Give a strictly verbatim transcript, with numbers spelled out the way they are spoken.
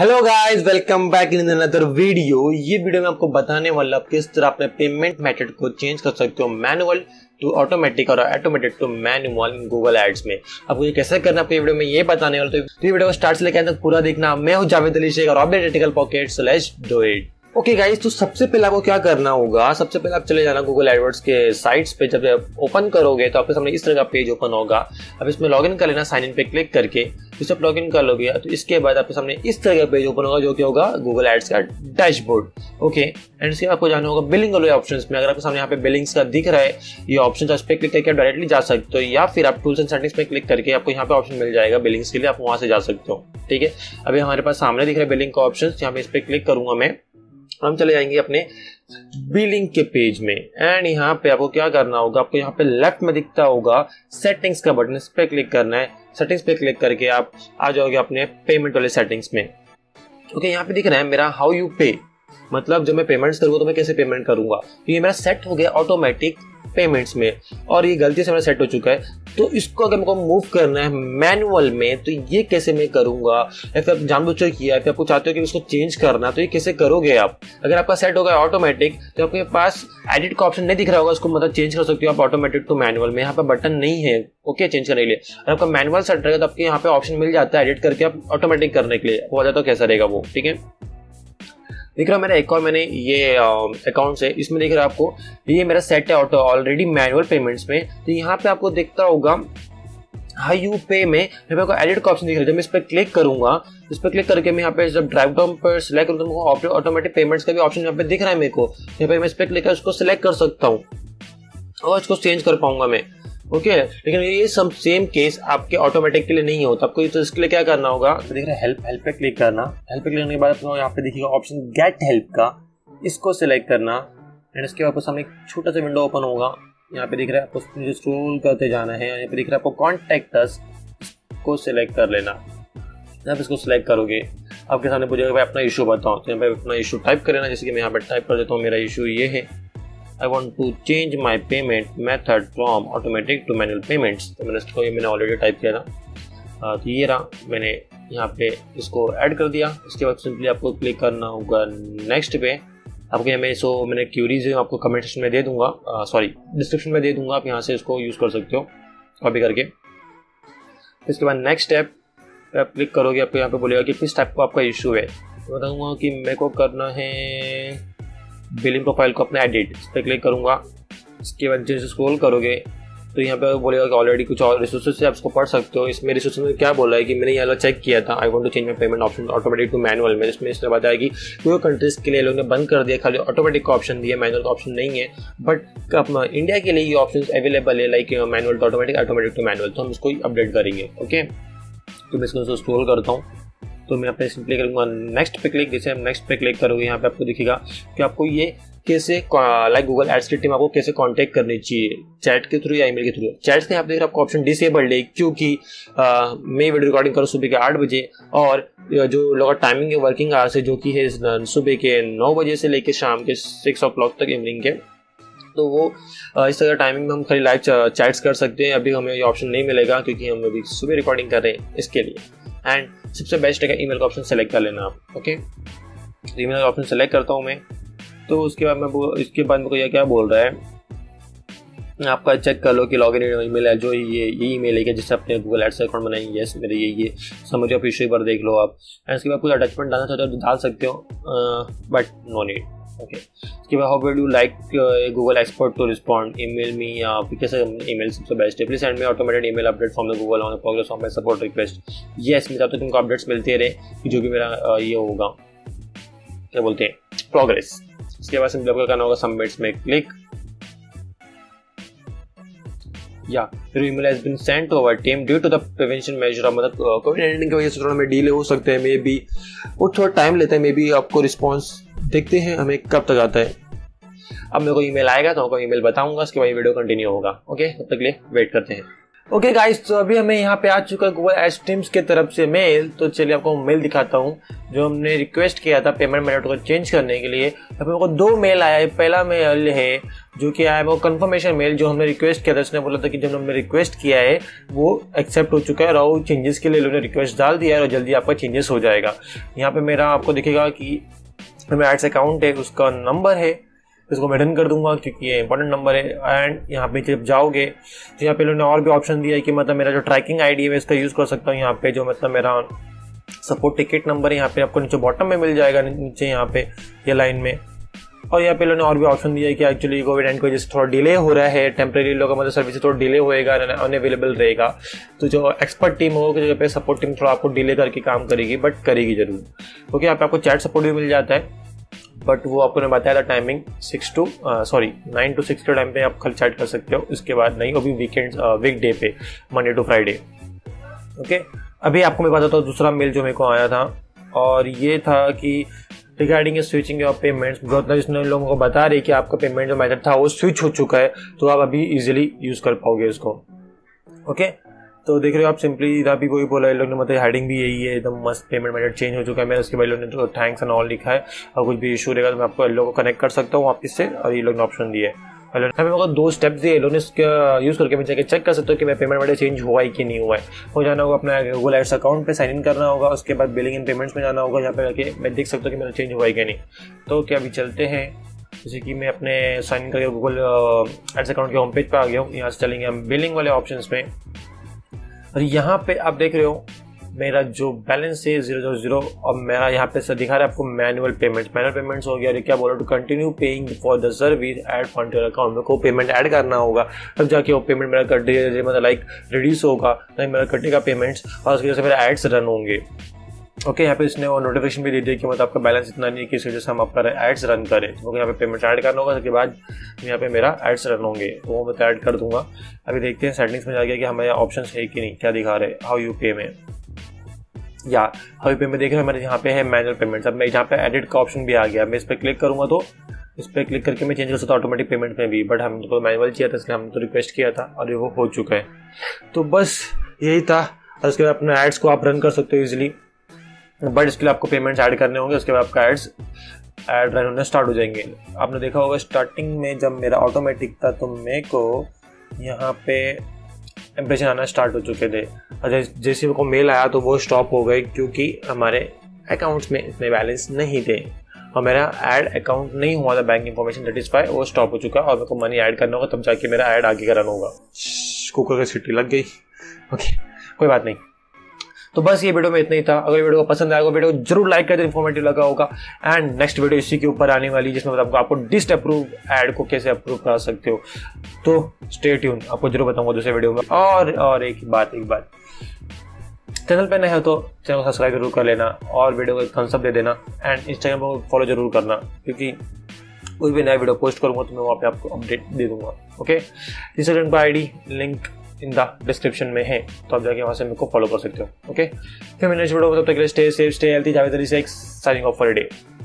Hello guys, welcome back in another video. ये video में आपको बताने वाला किस तरह अपने पेमेंट मेथड को चेंज कर सकते हो मैनुअल टू ऑटोमेटिक और automated to manual Google ads में। आपको ये कैसे करना है वीडियो में ये बताने वाला, तो ये वीडियो को स्टार्ट से लेकर पूरा देखना। मैं हूँ जावेद अली शेख और आप देख रहे pocket slash do it. Okay guys, तो सबसे पहले आपको क्या करना होगा, सबसे पहले आप चले जाना गूगल एडवर्ड्स के साइट्स पे। जब आप ओपन करोगे तो आपके सामने इस तरह का पेज ओपन होगा। अब इसमें लॉगिन कर लेना, साइन इन पे क्लिक करके इसे आप लॉगिन कर लोगे। तो इसके बाद आपके सामने इस तरह का पेज ओपन होगा जो कि होगा गूगल एड्स का डैशबोर्ड। ओके, एंड इसके आपको जाना होगा बिलिंग वाले ऑप्शन में। अगर आपके सामने यहाँ पे बिलिंग्स का दिख रहा है ये ऑप्शन, उस पर क्लिक करके आप डायरेक्टली जा सकते हो, या फिर आप टूल्स एंड सेटिंग्स में क्लिक करके आपको यहाँ पे ऑप्शन मिल जाएगा बिलिंग्स के लिए, आप वहाँ से जा सकते हो। ठीक है, अभी हमारे पास सामने दिख रहा है बिलिंग का ऑप्शन, यहाँ पे इस पर क्लिक करूंगा मैं। हम चले जाएंगे अपने बिलिंग के पेज में, एंड यहाँ पे आपको क्या करना होगा, आपको यहाँ पे लेफ्ट में दिखता होगा सेटिंग्स का बटन, इस पे क्लिक करना है। सेटिंग्स पे क्लिक करके आप आ जाओगे अपने पेमेंट वाले सेटिंग्स में। ओके, यहाँ पे दिख रहा है मेरा हाउ यू पे, मतलब जब मैं पेमेंट्स करूँगा तो मैं कैसे पेमेंट करूंगा। तो ये मेरा सेट हो गया ऑटोमेटिक पेमेंट्स में, और ये गलती से मेरा सेट हो चुका है। तो इसको अगर मेरे को मूव करना है मैनुअल में तो ये कैसे मैं करूंगा, या फिर आप जानबूझकर किया है, फिर आपको चाहते हो कि इसको चेंज करना, तो ये कैसे करोगे आप। अगर आपका सेट होगा ऑटोमेटिक तो आपके पास एडिट का ऑप्शन नहीं दिख रहा होगा, उसको मतलब चेंज कर सकते हो आप ऑटोमेटिक टू मैनुअल में, यहाँ पर बटन नहीं है ओके चेंज करने के लिए। अगर आपका मैनुअल सेट रहेगा तो आपके यहाँ पे ऑप्शन मिल जाता है एडिट करके आप ऑटोमेटिक करने के लिए, वो तो कैसा रहेगा वो। ठीक है, दिख रहा है मेरा एक और, मैंने ये अकाउंट से इसमें देख रहा है आपको, ये मेरा सेट है ऑटो ऑलरेडी मैनुअल पेमेंट्स में। तो यहाँ पे आपको देखता होगा हाई यू पे में आपको एडिट का ऑप्शन दिख रहा है। जब मैं इस पर क्लिक करूंगा, इस पर क्लिक करके मैं यहाँ पे जब ड्राइव डाउन पर सिलेक्ट करूँ तो ऑटोमेटिक पेमेंट्स का भी ऑप्शन यहाँ पे दिख रहा है मेरे को। यहाँ पे मैं इस पर क्लिक कर उसको सिलेक्ट कर सकता हूँ और इसको चेंज कर पाऊंगा मैं। ओके okay, लेकिन ये सम सेम केस आपके ऑटोमेटिक के लिए नहीं होता, आपको तो इसके लिए क्या करना होगा, तो देख रहे हैं हेल्प हेल्प पे क्लिक करना। हेल्प पे क्लिक करने के बाद आपको यहाँ पे देखिएगा ऑप्शन गेट हेल्प का, इसको सिलेक्ट करना, एंड इसके बाद सामने एक छोटा सा विंडो ओपन होगा। यहाँ पे दिख रहा है आपको स्क्रोल करते जाना है, यहाँ पे दिख रहा है आपको कॉन्टैक्ट अस को सिलेक्ट कर लेना। आप इसको सिलेक्ट करोगे आपके सामने पूछेगा भाई अपना इशू बताओ, तो यहाँ पे अपना इशू टाइप कर लेना। जैसे कि मैं यहाँ पे टाइप कर देता हूँ, मेरा इशू ये है, I want to change my payment method from automatic to manual payments. तो मैंने इसको ये मैंने ऑलरेडी टाइप किया था, तो ये रहा, मैंने यहाँ पे इसको ऐड कर दिया। इसके बाद सिंपली आपको क्लिक करना होगा नेक्स्ट पे। आपको यहाँ मैं सो मैंने क्यूरीज है आपको कमेंट सेक्शन में दे दूंगा, सॉरी डिस्क्रिप्शन में दे दूंगा, आप यहाँ से इसको यूज़ कर सकते हो कॉपी करके। इसके बाद नेक्स्ट स्टेप आप क्लिक करोगे, आपको यहाँ पे बोलेगा कि किस टाइप का आपका इशू है। तो बताऊँगा कि मेरे को करना है बिलिंग प्रोफाइल को अपना एडिट, इस पर क्लिक करूँगा। इसके बाद जैसे स्क्रॉल करोगे तो यहाँ पे बोलेगा कि ऑलरेडी कुछ और रिसोर्सेज से आप इसको पढ़ सकते हो। इसमें रिसोर्स में क्या बोला है कि मैंने यहाँ चेक किया था, I want to change my payment option automatic to manual में, इसमें इसने बताया कि कोई कंट्रीज के लिए लोगों ने बंद कर दिया, खाली ऑटोमेटिक का ऑप्शन दिया, मैनुअल का ऑप्शन नहीं है। बट अपना इंडिया के लिए ये ऑप्शन अवेलेबल है, like manual to automatic, automatic to manual, तो हम इसको अपडेट करेंगे। ओके, तो मैं इसको स्क्रॉल करता हूँ, तो मैं यहाँ पे सिंपली करूँगा नेक्स्ट पे क्लिक। जैसे हम नेक्स्ट पे क्लिक करोगे यहाँ पे आपको दिखेगा कि आपको ये कैसे लाइक गूगल एड्स की टीम आपको कैसे कांटेक्ट करनी चाहिए, चैट के थ्रू या ईमेल के थ्रू। चैट्स के यहाँ पे आपको ऑप्शन डिसेबल्ड है, क्योंकि आ, मैं वीडियो रिकॉर्डिंग करूँ सुबह के आठ बजे, और जो लोग टाइमिंग है वर्किंग आवर्स है जो कि है सुबह के नौ बजे से लेकर शाम के सिक्स ओ क्लॉक तक इवनिंग के, तो वो इस तरह टाइमिंग में हम खाली लाइव चैट्स कर सकते हैं। अभी हमें ये ऑप्शन नहीं मिलेगा क्योंकि हम अभी सुबह रिकॉर्डिंग कर रहे हैं इसके लिए। एंड सबसे बेस्ट है ईमेल का ऑप्शन सेलेक्ट कर लेना आप। ओके, ईमेल का ऑप्शन सेलेक्ट करता हूँ मैं, तो उसके बाद मैं इसके बाद मेरे को यह क्या बोल रहा है, आपका चेक कर लो कि लॉगिन ईमेल है जो ये ये ईमेल है कि जिससे अपने गूगल एड्स अकाउंट बनाएंगे। यस, मेरे ये ये समझो आप इशू एक बार देख लो आप। एंड इसके बाद कुछ अटैचमेंट डालना चाहते हो तो डाल सकते हो, बट नो नीड। ओके, इसके बाद how will you like Google expert to respond, email me या कैसे ईमेल सबसे बेस्ट है। Please send me automated email update from the Google on progress of my support request. Yes, मैं चाहता हूँ तुमको अपडेट्स मिलते रहे जो भी मेरा ये होगा क्या बोलते हैं प्रोग्रेस। इसके बाद सिंपल आपको करना होगा सबमिट्स में क्लिक, या फिर email has been sent to our team due to the prevention measure, मतलब कोविड नाइनटीन की वजह से थोड़ा में डीले हो सकते हैं, मे बी वो थोड़ा टाइम लेता है, मे बी आपको रिस्पॉन्स देखते हैं हमें कब तक आता है। अब मेरे को ईमेल आएगा तो आपको ईमेल बताऊंगा, उसके बाद वीडियो कंटिन्यू होगा। ओके, तब तक के लिए वेट करते हैं। ओके okay गाइस, तो अभी हमें यहाँ पे आ चुका है गूगल एड्स टीम्स के तरफ से मेल। तो चलिए आपको मेल दिखाता हूँ जो हमने रिक्वेस्ट किया था पेमेंट मेथड को चेंज करने के लिए। तो मेरे को दो मेल आया है। पहला मेल है जो कि आया है वो कंफर्मेशन मेल, जो हमने रिक्वेस्ट किया था। उसने बोला था कि जो हमने रिक्वेस्ट किया है वो एक्सेप्ट हो चुका है और वो चेंजेस के लिए उन्होंने रिक्वेस्ट डाल दिया है और जल्दी आपका चेंजेस हो जाएगा। यहाँ पर मेरा आपको दिखेगा कि मेरा एड्स अकाउंट है, उसका नंबर है, इसको मैं डन कर दूंगा क्योंकि ये इंपॉर्टेंट नंबर है। एंड यहाँ पे जब जाओगे तो यहाँ पे इन्होंने और भी ऑप्शन दिया है कि मतलब मेरा जो ट्रैकिंग आईडी है मैं इसका यूज़ कर सकता हूँ। यहाँ पे जो मतलब मेरा सपोर्ट टिकट नंबर है यहाँ पे आपको नीचे बॉटम में मिल जाएगा, नीचे यहाँ पे ये लाइन में। और यहाँ पे इन्होंने और भी ऑप्शन दिया है कि एक्चुअली कोविड नाइन्टीन की वजह से थोड़ा डिले हो रहा है, टेम्प्रेरी लोगों का मतलब सर्विस थोड़ा डिले होएगा, अनअवेलेबल रहेगा। तो जो एक्सपर्ट टीम होगी, जो पे सपोर्ट टीम थोड़ा आपको डिले करके काम करेगी, बट करेगी जरूर। क्योंकि यहाँ पे आपको चैट सपोर्ट भी मिल जाता है, बट वो आपको ने बताया था timing six to sorry nine to six के टाइम पे आप खाली चैट कर सकते हो, उसके बाद नहीं। अभी वीकेंड वीक डे पे मंडे टू फ्राइडे। ओके, अभी आपको मैं बताता हूँ दूसरा मेल जो मेरे को आया था, और ये था कि रिगार्डिंग स्विचिंग ऑफ पेमेंट्स। बहुत जिसने लोगों को बता रही कि आपका पेमेंट जो मेथड था वो स्विच हो चुका है, तो आप अभी ईजिली यूज़ कर पाओगे उसको। Okay okay? तो देख रहे हो आप सिंपली अभी कोई बोला है लोग ने, मतलब हेडिंग भी यही है एकदम मस्त, पेमेंट मेथड चेंज हो चुका है मेरा। उसके बाद लोगों ने तो थैंक्स एंड ऑल लिखा है, और कुछ भी इशू रहेगा तो मैं आपको इन लोगों को कनेक्ट कर सकता हूँ वापस से। और ये लोग ने ऑप्शन दिए है, मेरे दो स्टेप्स दिए, लोगों ने इसका यूज़ करके मैं जाकर चेक कर सकता हूँ कि मेरा पेमेंट मेथड चेंज हुआ है कि नहीं हुआ है। वो जाना होगा अपना गूगल एड्स अकाउंट पर साइन इन करना होगा, उसके बाद बिलिंग एंड पेमेंट्स में जाना होगा, जहाँ पर जाके मैं देख सकता हूँ कि मेरा चेंज हुआ है कि नहीं। तो क्या अभी चलते हैं, जैसे कि मैं अपने साइन इन करके गूगल एड्स अकाउंट के होम पेज पर आ गया हूँ। यहाँ से चलेंगे हम बिलिंग वाले ऑप्शन में, और यहाँ पे आप देख रहे हो मेरा जो बैलेंस है ज़ीरो ज़ीरो ज़ीरो, और मेरा यहाँ पे सर दिखा रहा है आपको मैनुअल पेमेंट्स मैनुअल पेमेंट्स हो गया। और क्या बोला, to continue paying for the service add fund your account. मेरे को पेमेंट ऐड करना होगा, तब जाके वो पेमेंट मेरा कट धीरे मतलब लाइक रिड्यूस होगा, नहीं मेरा कटेगा पेमेंट्स और उसकी वजह से मेरे ऐड्स रन होंगे। ओके, यहाँ पे इसने वो नोटिफिकेशन भी दे दिया कि मतलब आपका बैलेंस इतना नहीं है कि इस वजह से हम आपका एड्स रन करें। तो यहाँ पे पेमेंट ऐड करना होगा, उसके बाद यहाँ पे मेरा एड्स रन होंगे, तो वो मैं तो ऐड कर दूंगा। अभी देखते हैं सेटिंग्स में जाके कि हमारे ऑप्शन है कि नहीं, क्या दिखा रहे हैं हाउ यू पे में, या हाउ यू पे में देख रहे हैं हमारे यहाँ पे है मैनुअल पेमेंट्स। अब मैं यहाँ पे एडिट का ऑप्शन भी आ गया, मैं इस पर क्लिक करूँगा तो इस पर क्लिक करके मैं चेंज कर सकता हूँ ऑटोमेटिक पेमेंट में भी, बट हमको तो मैनुअल चाहिए था इसलिए हमने तो रिक्वेस्ट किया था और वो हो चुका है। तो बस यही था, और उसके बाद अपने एड्स को आप रन कर सकते हो ईजिली, बट इसके लिए आपको पेमेंट्स ऐड करने होंगे, उसके बाद आपका एड्स ऐड रन होना स्टार्ट हो जाएंगे। आपने देखा होगा स्टार्टिंग में जब मेरा ऑटोमेटिक था तो मेरे को यहाँ पे इम्प्रेशन आना स्टार्ट हो चुके थे, और जैसे मेरे को मेल आया तो वो स्टॉप हो गए क्योंकि हमारे अकाउंट्स में इतने बैलेंस नहीं थे और मेरा ऐड अकाउंट नहीं हुआ था, बैंक इन्फॉर्मेशन सेटिस्फाई वो स्टॉप हो चुका है। और मेरे को मनी ऐड करना होगा तब जाके मेरा ऐड आगे का रन होगा। कुकर की सीटी लग गई, ओके कोई बात नहीं। तो बस ये वीडियो में इतना ही था। अगर वीडियो को पसंद आएगा वीडियो को जरूर लाइक कर दे, इन्फॉर्मेटिव लगा होगा। एंड नेक्स्ट वीडियो इसी के ऊपर आने वाली जिसमें मतलब आपको डिस्ट अप्रूव ऐड को कैसे अप्रूव करा सकते हो। तो स्टे ट्यून, आपको जरूर बताऊंगा दूसरे वीडियो में। और और एक बात एक बात चैनल पे नहीं हो तो चैनल को सब्सक्राइब जरूर कर लेना और वीडियो को एक थम्स अप दे देना। एंड इंस्टाग्राम को फॉलो जरूर करना क्योंकि कोई भी नया वीडियो पोस्ट करूँगा तो मैं वहाँ पर आपको अपडेट दे दूंगा। ओके, इंस्टाग्राम पर I D link in the description में है, तो आप जाके वहाँ से मेरे को फॉलो कर सकते हो। ओके, फिर मैंने इस वीडियो को, तब तक के लिए stay safe stay healthy, Javed Ali Shaikh signing off for a day.